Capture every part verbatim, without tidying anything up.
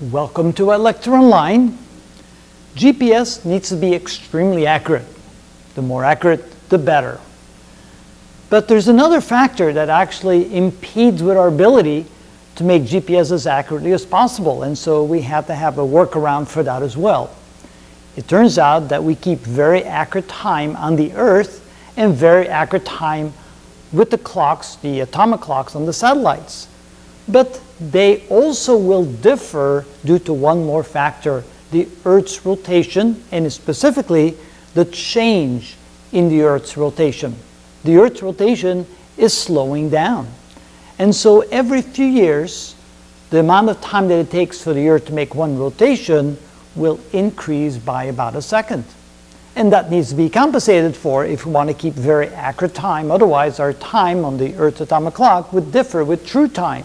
Welcome to iLectureOnline. G P S needs to be extremely accurate. The more accurate, the better. But there's another factor that actually impedes with our ability to make G P S as accurately as possible, and so we have to have a workaround for that as well. It turns out that we keep very accurate time on the Earth and very accurate time with the clocks, the atomic clocks on the satellites. But they also will differ due to one more factor, the Earth's rotation, and specifically the change in the Earth's rotation. The Earth's rotation is slowing down. And so every few years, the amount of time that it takes for the Earth to make one rotation will increase by about a second. And that needs to be compensated for if we want to keep very accurate time. Otherwise, our time on the Earth's atomic clock would differ with true time.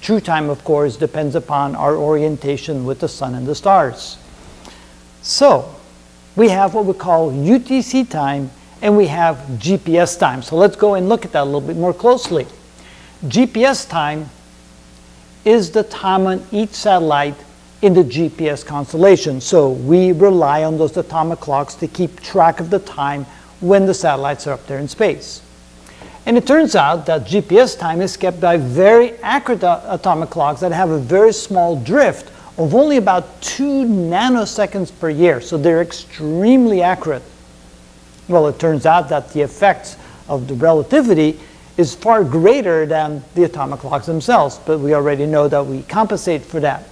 True time, of course, depends upon our orientation with the sun and the stars. So, we have what we call U T C time, and we have G P S time. So let's go and look at that a little bit more closely. G P S time is the time on each satellite in the G P S constellation. So we rely on those atomic clocks to keep track of the time when the satellites are up there in space. And it turns out that G P S time is kept by very accurate atomic clocks that have a very small drift of only about two nanoseconds per year. So they're extremely accurate. Well, it turns out that the effects of the relativity is far greater than the atomic clocks themselves, but we already know that we compensate for that.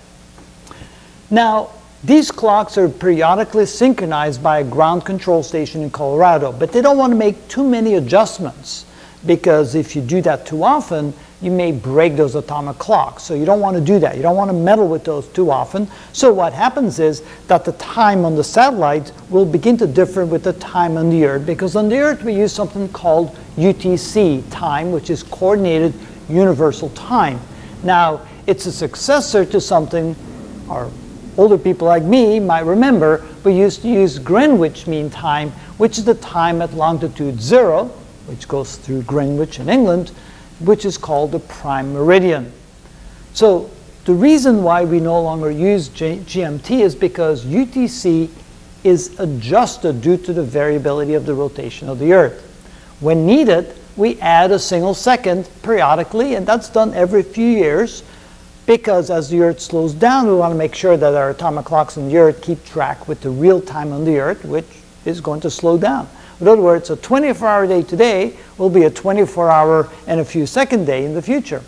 Now, these clocks are periodically synchronized by a ground control station in Colorado, but they don't want to make too many adjustments, because if you do that too often, you may break those atomic clocks. So you don't want to do that. You don't want to meddle with those too often. So what happens is that the time on the satellites will begin to differ with the time on the Earth, because on the Earth we use something called U T C time, which is Coordinated Universal Time. Now, it's a successor to something our older people like me might remember. We used to use Greenwich Mean Time, which is the time at longitude zero, which goes through Greenwich in England, which is called the prime meridian. So the reason why we no longer use G M T is because U T C is adjusted due to the variability of the rotation of the Earth. When needed, we add a single second periodically, and that's done every few years, because as the Earth slows down, we want to make sure that our atomic clocks on the Earth keep track with the real time on the Earth, which is going to slow down. In other words, a twenty-four hour day today will be a twenty-four hour and a few second day in the future.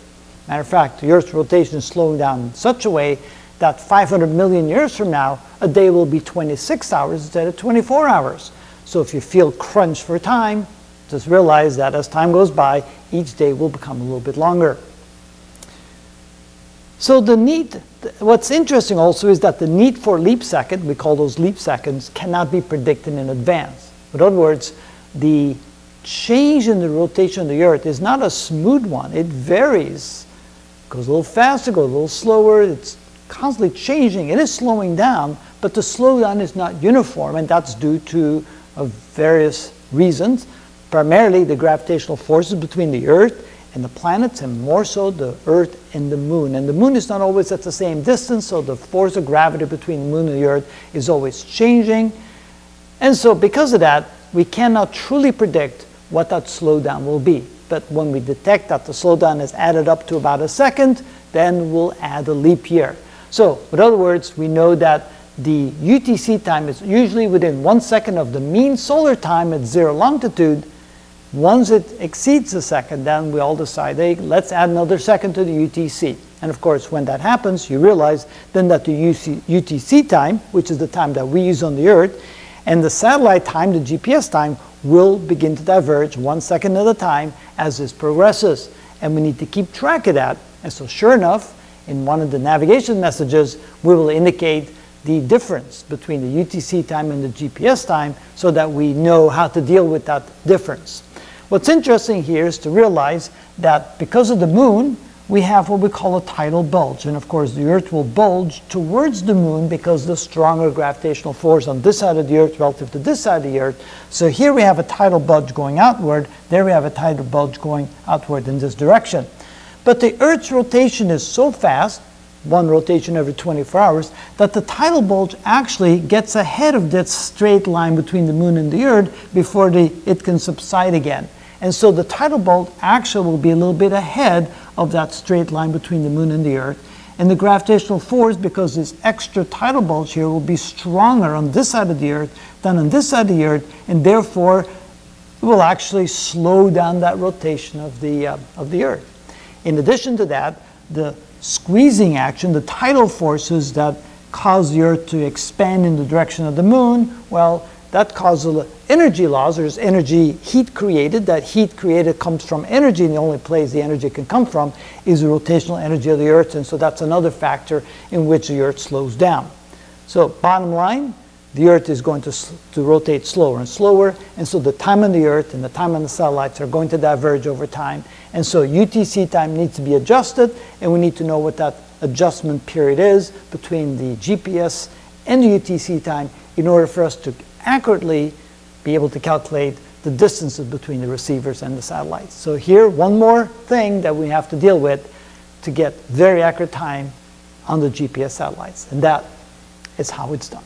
Matter of fact, the Earth's rotation is slowing down in such a way that five hundred million years from now, a day will be twenty-six hours instead of twenty-four hours. So if you feel crunched for time, just realize that as time goes by, each day will become a little bit longer. So the need, what's interesting also is that the need for leap second, we call those leap seconds, cannot be predicted in advance. In other words, the change in the rotation of the Earth is not a smooth one. It varies. It goes a little faster, goes a little slower. It's constantly changing. It is slowing down, but the slowdown is not uniform, and that's due to uh, various reasons, primarily the gravitational forces between the Earth and the planets, and more so the Earth and the Moon. And the Moon is not always at the same distance, so the force of gravity between the Moon and the Earth is always changing. And so because of that, we cannot truly predict what that slowdown will be. But when we detect that the slowdown is added up to about a second, then we'll add a leap year. So in other words, we know that the U T C time is usually within one second of the mean solar time at zero longitude. Once it exceeds a second, then we all decide, hey, let's add another second to the U T C. And of course, when that happens, you realize then that the U T C time, which is the time that we use on the Earth, and the satellite time, the G P S time, will begin to diverge one second at a time as this progresses. And we need to keep track of that. And so sure enough, in one of the navigation messages, we will indicate the difference between the U T C time and the G P S time so that we know how to deal with that difference. What's interesting here is to realize that because of the Moon, we have what we call a tidal bulge. And of course, the Earth will bulge towards the Moon because the stronger gravitational force on this side of the Earth relative to this side of the Earth. So here we have a tidal bulge going outward. There we have a tidal bulge going outward in this direction. But the Earth's rotation is so fast one rotation every twenty-four hours, that the tidal bulge actually gets ahead of that straight line between the moon and the earth before the, it can subside again. And so the tidal bulge actually will be a little bit ahead of that straight line between the moon and the earth. And the gravitational force, because this extra tidal bulge here will be stronger on this side of the earth than on this side of the earth, and therefore will actually slow down that rotation of the, uh, of the earth. In addition to that, the squeezing action, the tidal forces that cause the earth to expand in the direction of the moon, well, that causes energy loss. There's energy heat created. That heat created comes from energy, and the only place the energy can come from is the rotational energy of the earth, and so that's another factor in which the earth slows down. So bottom line, the earth is going to, to rotate slower and slower, and so the time on the earth and the time on the satellites are going to diverge over time, and so U T C time needs to be adjusted, and we need to know what that adjustment period is between the G P S and the U T C time in order for us to accurately be able to calculate the distances between the receivers and the satellites. So here, one more thing that we have to deal with to get very accurate time on the G P S satellites, and that is how it's done.